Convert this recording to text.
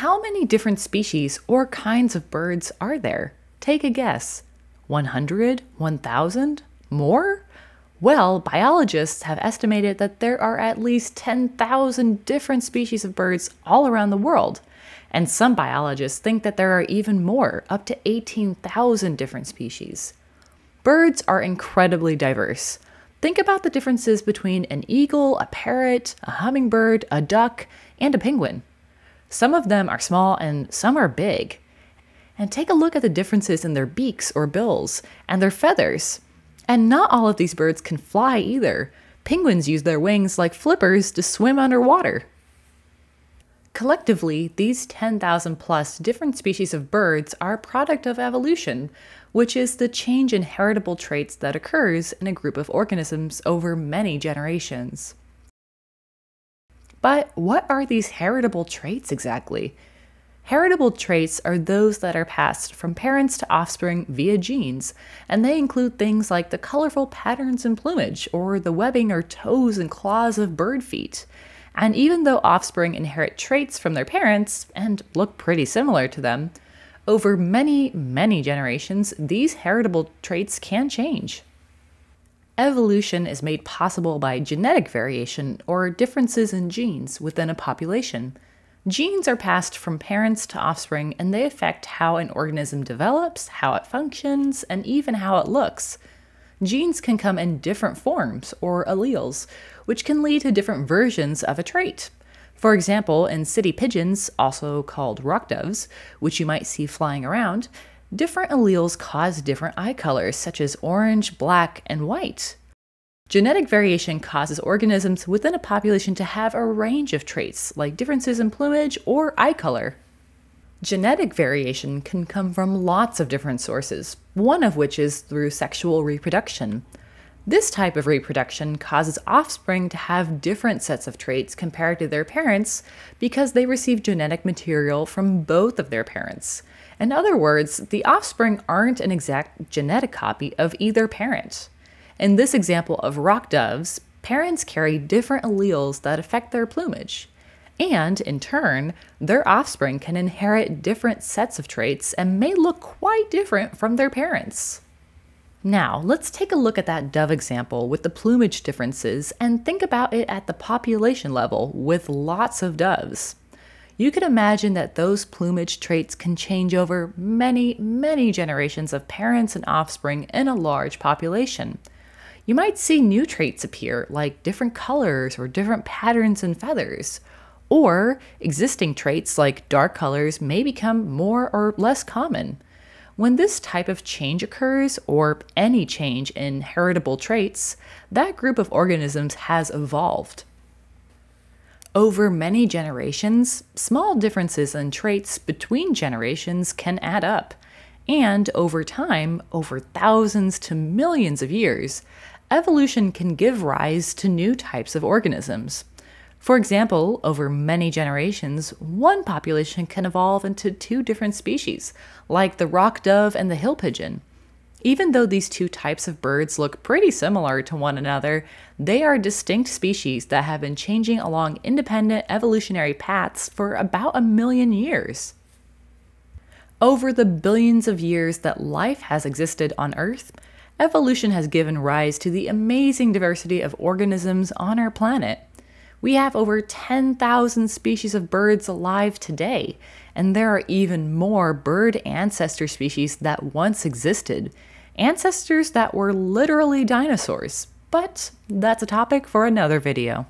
How many different species or kinds of birds are there? Take a guess. 100? 1,000? More? Well, biologists have estimated that there are at least 10,000 different species of birds all around the world. And some biologists think that there are even more, up to 18,000 different species. Birds are incredibly diverse. Think about the differences between an eagle, a parrot, a hummingbird, a duck, and a penguin. Some of them are small and some are big. And take a look at the differences in their beaks or bills and their feathers. And not all of these birds can fly either. Penguins use their wings like flippers to swim underwater. Collectively, these 10,000 plus different species of birds are a product of evolution, which is the change in heritable traits that occurs in a group of organisms over many generations. But what are these heritable traits exactly? Heritable traits are those that are passed from parents to offspring via genes, and they include things like the colorful patterns in plumage, or the webbing or toes and claws of bird feet. And even though offspring inherit traits from their parents and look pretty similar to them, over many, many generations, these heritable traits can change. Evolution is made possible by genetic variation or differences in genes within a population. Genes are passed from parents to offspring, and they affect how an organism develops, how it functions, and even how it looks. Genes can come in different forms, or alleles, which can lead to different versions of a trait. For example, in city pigeons, also called rock doves, which you might see flying around, different alleles cause different eye colors, such as orange, black, and white. Genetic variation causes organisms within a population to have a range of traits, like differences in plumage or eye color. Genetic variation can come from lots of different sources, one of which is through sexual reproduction. This type of reproduction causes offspring to have different sets of traits compared to their parents because they receive genetic material from both of their parents. In other words, the offspring aren't an exact genetic copy of either parent. In this example of rock doves, parents carry different alleles that affect their plumage. And, in turn, their offspring can inherit different sets of traits and may look quite different from their parents. Now, let's take a look at that dove example with the plumage differences and think about it at the population level with lots of doves. You can imagine that those plumage traits can change over many, many generations of parents and offspring in a large population. You might see new traits appear, like different colors or different patterns in feathers. Or existing traits like dark colors may become more or less common. When this type of change occurs, or any change in heritable traits, that group of organisms has evolved. Over many generations, small differences in traits between generations can add up. And over time, over thousands to millions of years, evolution can give rise to new types of organisms. For example, over many generations, one population can evolve into two different species, like the rock dove and the hill pigeon. Even though these two types of birds look pretty similar to one another, they are distinct species that have been changing along independent evolutionary paths for about 1 million years. Over the billions of years that life has existed on Earth, evolution has given rise to the amazing diversity of organisms on our planet. We have over 10,000 species of birds alive today, and there are even more bird ancestor species that once existed. Ancestors that were literally dinosaurs, but that's a topic for another video.